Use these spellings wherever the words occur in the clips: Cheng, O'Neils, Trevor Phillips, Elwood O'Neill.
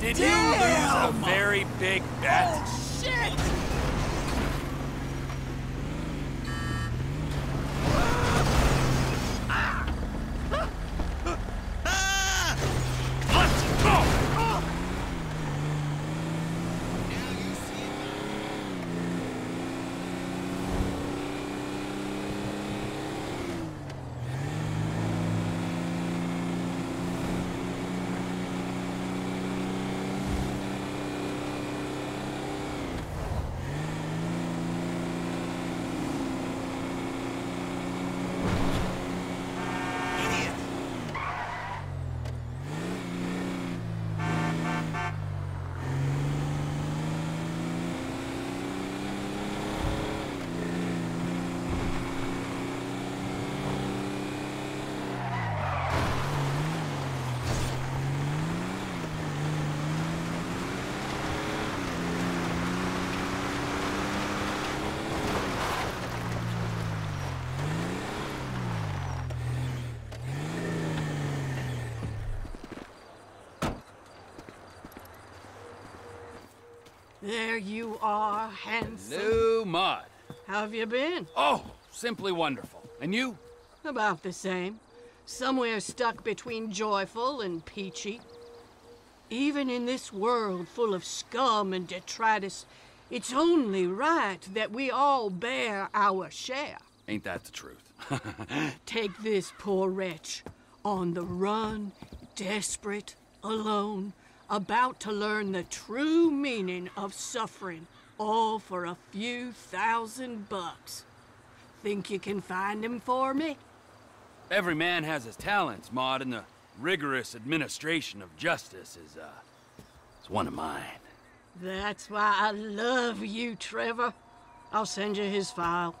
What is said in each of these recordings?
Did you lose a very big bet? Oh, shit! There you are, handsome. Hello, Maud. How have you been? Oh, simply wonderful. And you? About the same. Somewhere stuck between joyful and peachy. Even in this world full of scum and detritus, it's only right that we all bear our share. Ain't that the truth? Take this poor wretch, on the run, desperate, alone, about to learn the true meaning of suffering, all for a few $1,000 bucks. Think you can find him for me? Every man has his talents, Maud, and the rigorous administration of justice is, it's one of mine. That's why I love you, Trevor. I'll send you his file.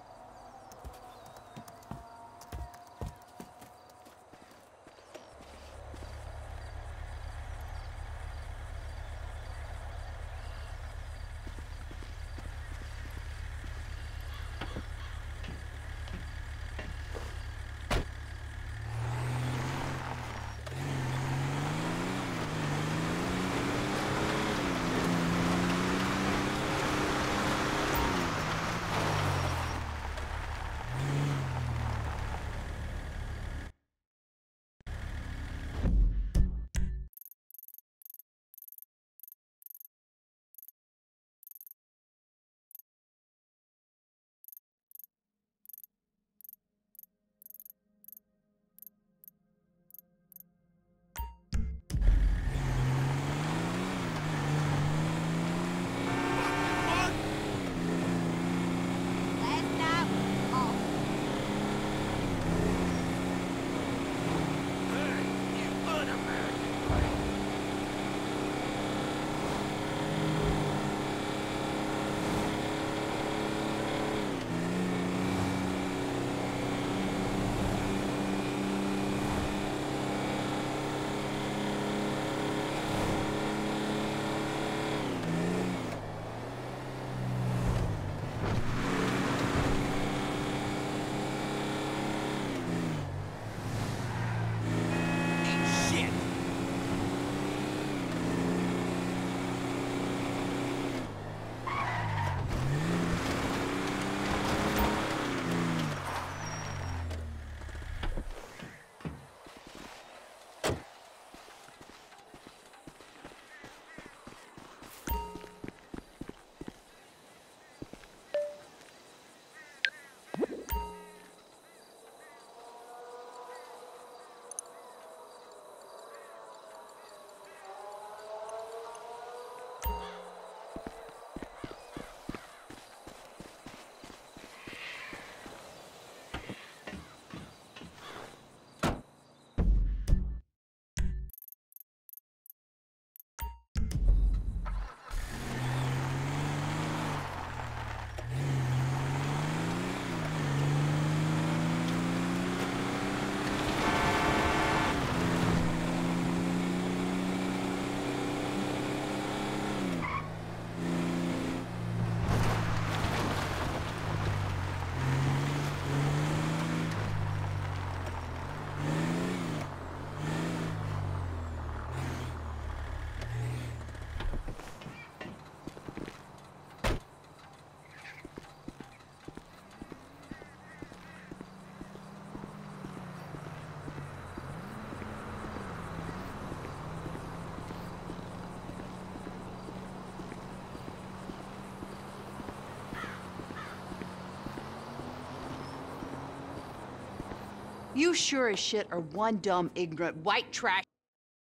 You sure as shit are one dumb, ignorant, white trash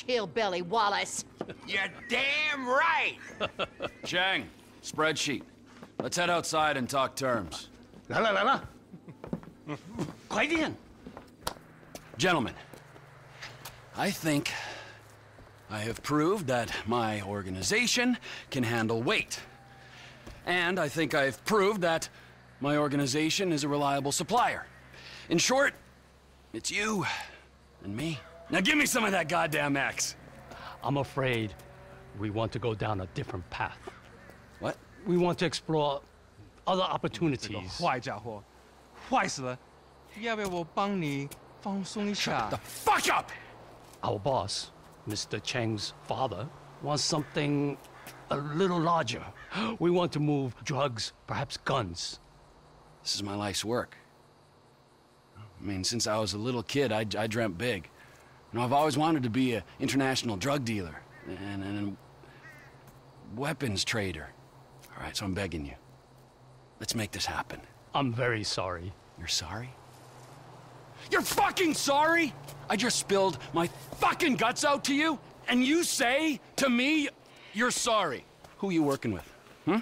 hillbilly, Wallace. You're damn right! Cheng, spreadsheet. Let's head outside and talk terms. Gentlemen, I think I have proved that my organization can handle weight. And I think I've proved that my organization is a reliable supplier. In short, it's you and me. Now give me some of that goddamn axe. I'm afraid we want to go down a different path. What? We want to explore other opportunities. Shut the fuck up! Our boss, Mr. Cheng's father, wants something a little larger. We want to move drugs, perhaps guns. This is my life's work. I mean, since I was a little kid, I dreamt big. You know, I've always wanted to be an international drug dealer and a weapons trader. All right, so I'm begging you. Let's make this happen. I'm very sorry. You're sorry? You're fucking sorry? I just spilled my fucking guts out to you, and you say to me you're sorry. Who are you working with? Hmm?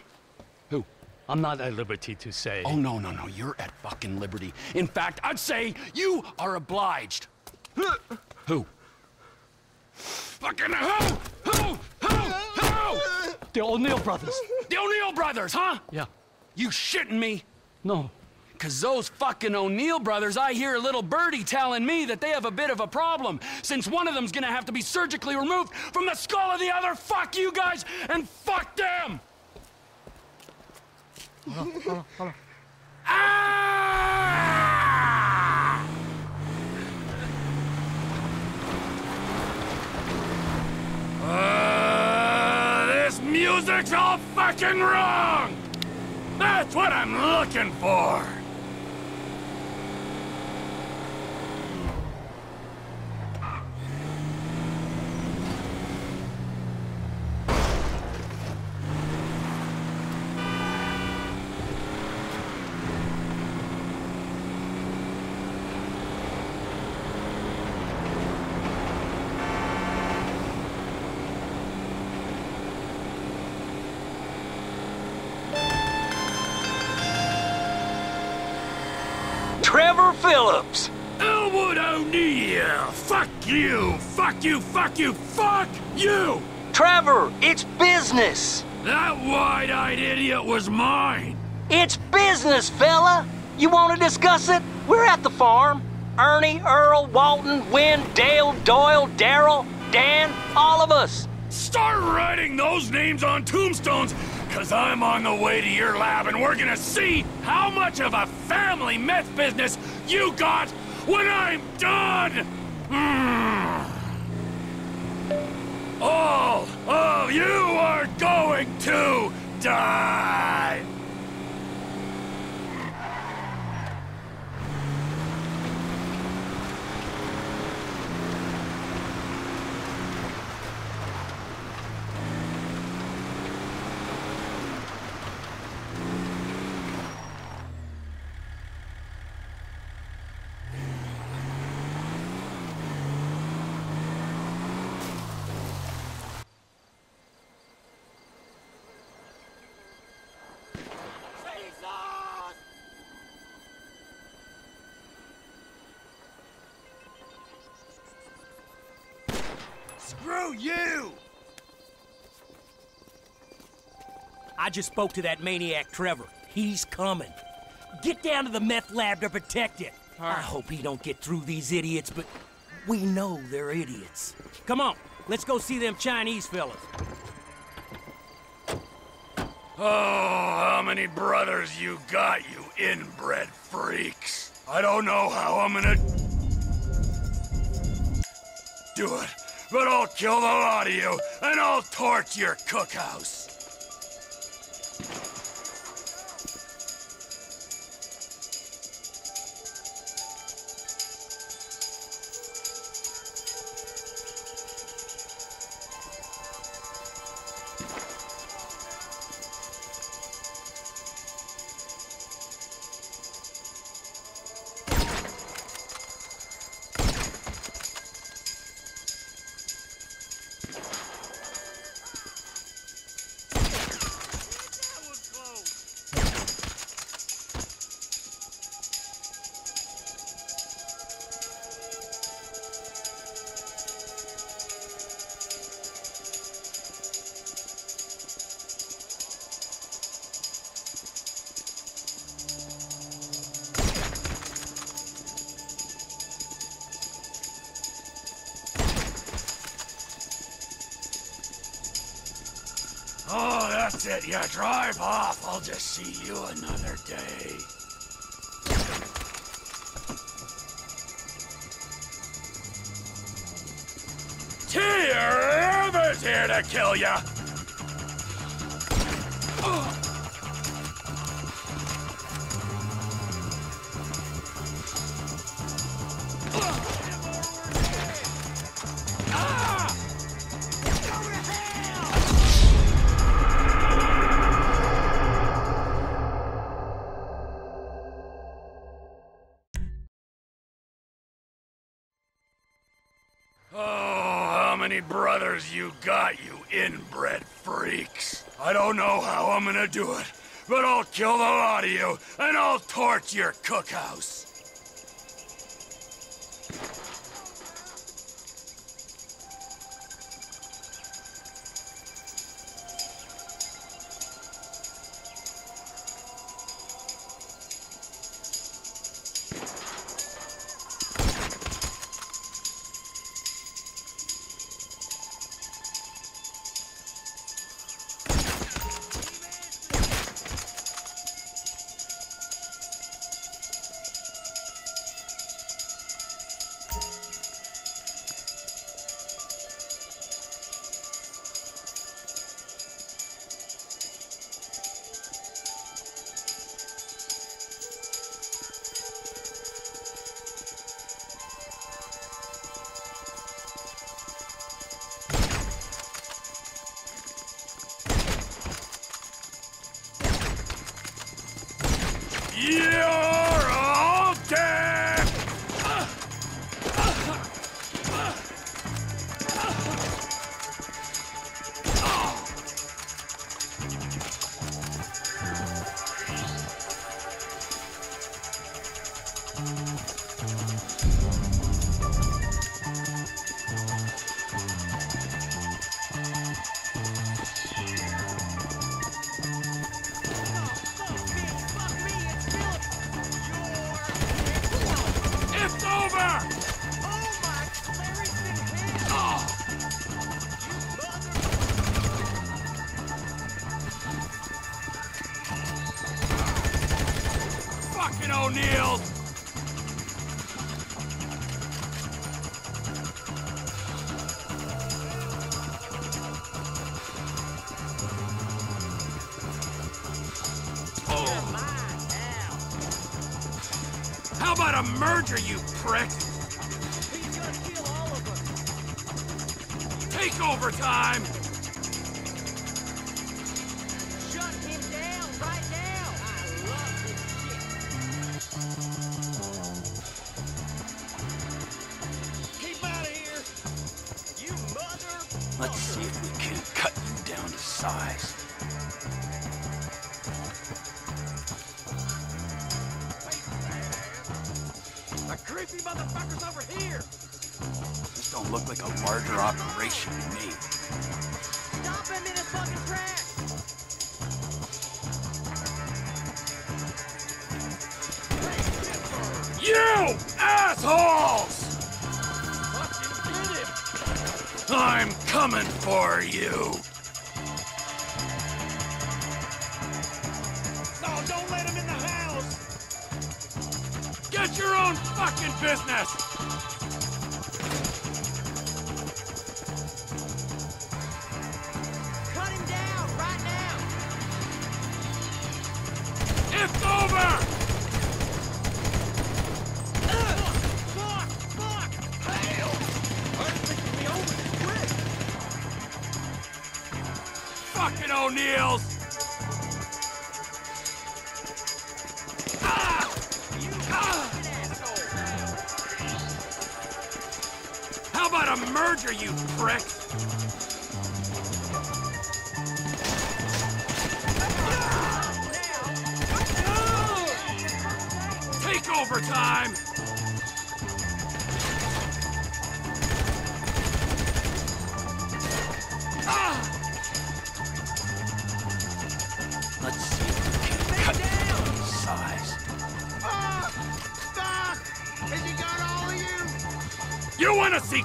Who? I'm not at liberty to say. Oh, no, no, no. You're at fucking liberty. In fact, I'd say you are obliged. Who? Fucking who? Who? Who? Who? The O'Neill brothers. The O'Neill brothers, huh? Yeah. You shitting me? No. Because those fucking O'Neill brothers, I hear a little birdie telling me that they have a bit of a problem, since one of them's gonna have to be surgically removed from the skull of the other. Fuck you guys, and fuck them! Hold on. Ah! This music's all fucking wrong! That's what I'm looking for! Trevor Phillips! Elwood O'Neill! Fuck you! Fuck you! Fuck you! Fuck you! Trevor, it's business! That wide-eyed idiot was mine! It's business, fella! You want to discuss it? We're at the farm. Ernie, Earl, Walton, Wynn, Dale, Doyle, Daryl, Dan, all of us! Start writing those names on tombstones! Because I'm on the way to your lab, and we're gonna see how much of a family meth business you got when I'm done! All of you are going to die! Screw you! I just spoke to that maniac Trevor. He's coming. Get down to the meth lab to protect it. Right. I hope he don't get through these idiots, but we know they're idiots. Come on, let's go see them Chinese fellas. Oh, how many brothers you got, you inbred freaks? I don't know how I'm gonna do it. But I'll kill the lot of you, and I'll torch your cookhouse. that's it, you drive off. I'll just see you another day. Ever's here to kill ya! Brothers, you got, you inbred freaks. I don't know how I'm gonna do it, but I'll kill the lot of you, and I'll torch your cookhouse. O'Neill! Oh. How about a merger, you prick? He's gonna kill all of us. Take over time!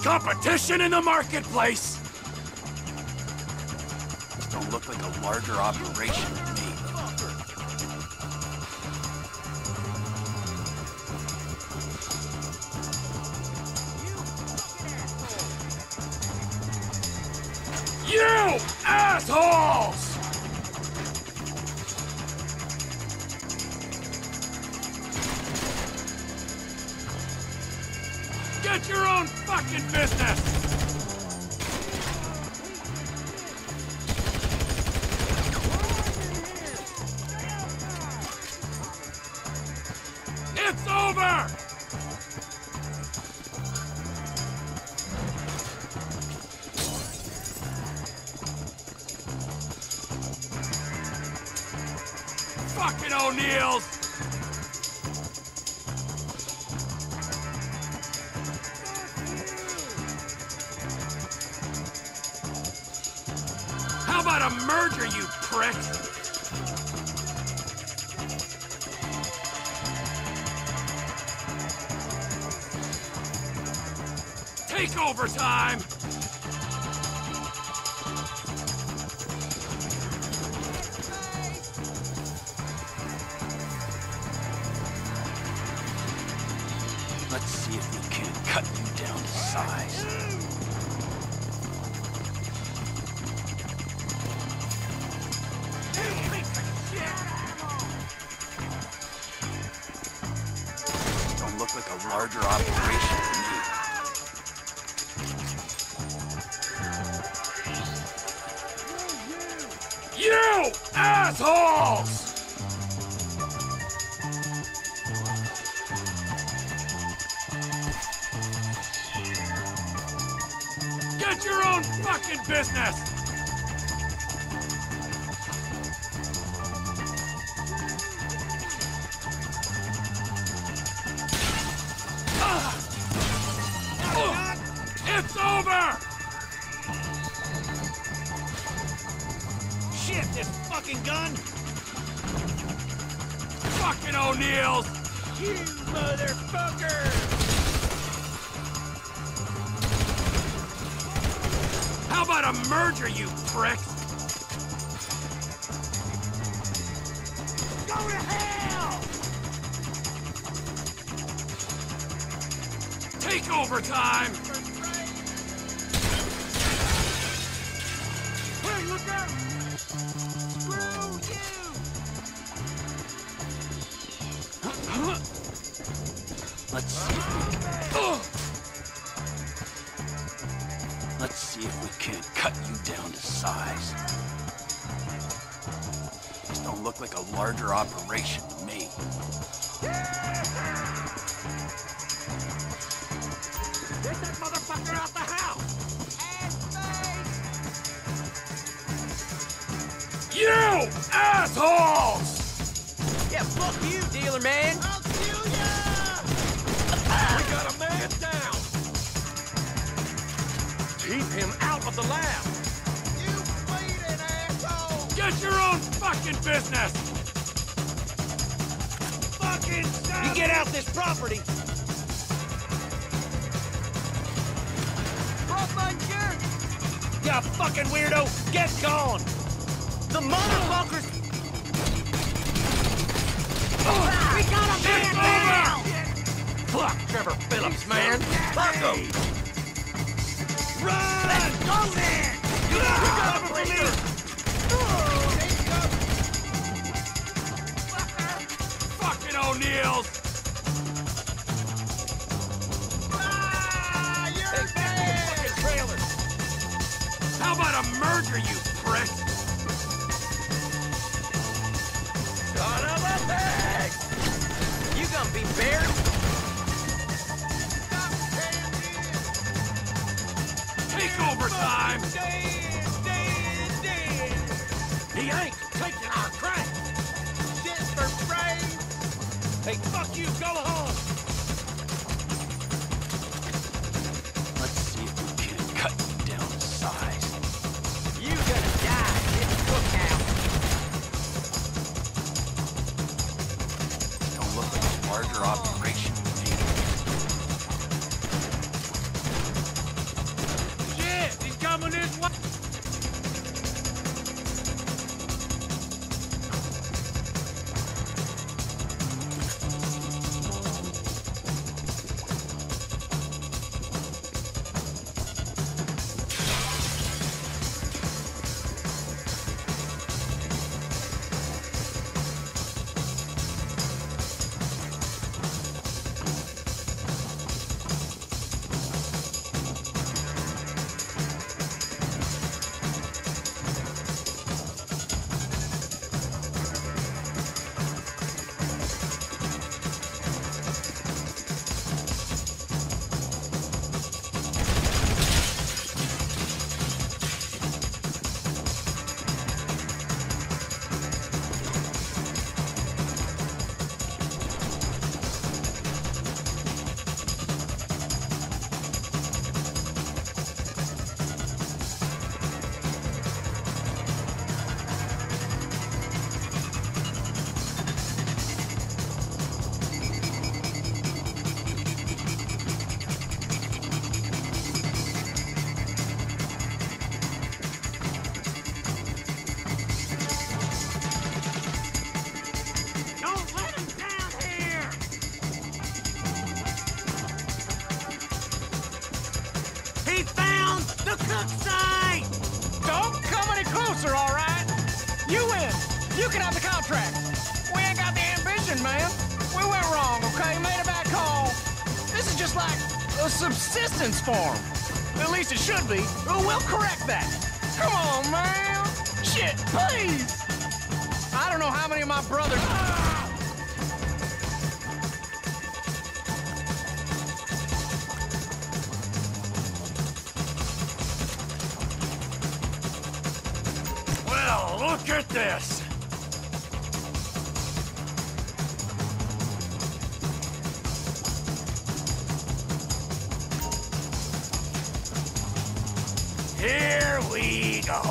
Competition in the marketplace. This don't look looks like a larger operation to me. You assholes! Get your own fucking business! Fucking O'Neills! How about a merger, you prick? Take over time! Let's see if we can cut you down to size. Don't look like a larger operation to me. You assholes! Get your own fucking business! It's over! Shit, this fucking gun! Fucking O'Neills! You motherfucker! How about a merger, you prick? Go to hell! Take over time! Hey, look out! Screw you! Let's see. Let's see if we can cut you down to size. This don't look like a larger operation to me. Get that motherfucker out the house! You assholes! Yeah, fuck you, dealer man! I'll kill ya! We got a man down! Keep him out of the lab! You bleeding asshole! Get your own fucking business! Fucking stop! You get out this property! Drop my gear! You fucking weirdo! Get gone! The motherfuckers! Oh, we got a man now! Fuck Trevor Phillips, man! Fuck him! Run! Let's go there! You got him, O'Neill! Take cover! Fucking O'Neills! Ah, you're take back your fucking trailers! How about a merger, you prick? Son of a bitch! You gonna be buried? Take over time! He ain't taking our crack! Shit for brains! Hey, fuck you, go home! Let's see if we can cut you down to size. You gonna die in this cookhouse! Don't look like a larger operation. Coming in. outside! Don't come any closer, all right? You win. You can have the contract. We ain't got the ambition, man. We went wrong, okay? Made a bad call. This is just like a subsistence farm. At least it should be. We'll correct that. Come on, man. Shit, please. I don't know how many of my brothers... Look at this! Here we go!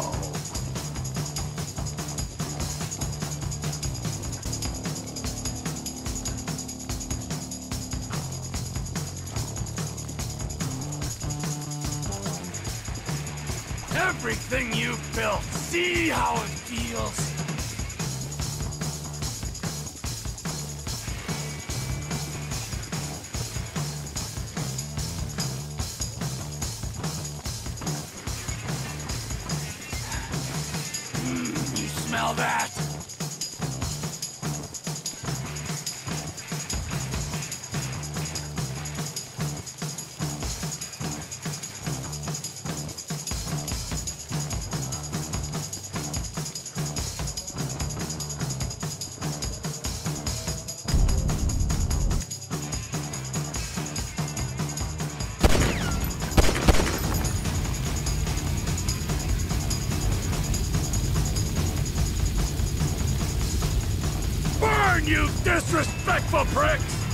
Everything you've built, see how it feels. You smell that? You disrespectful pricks!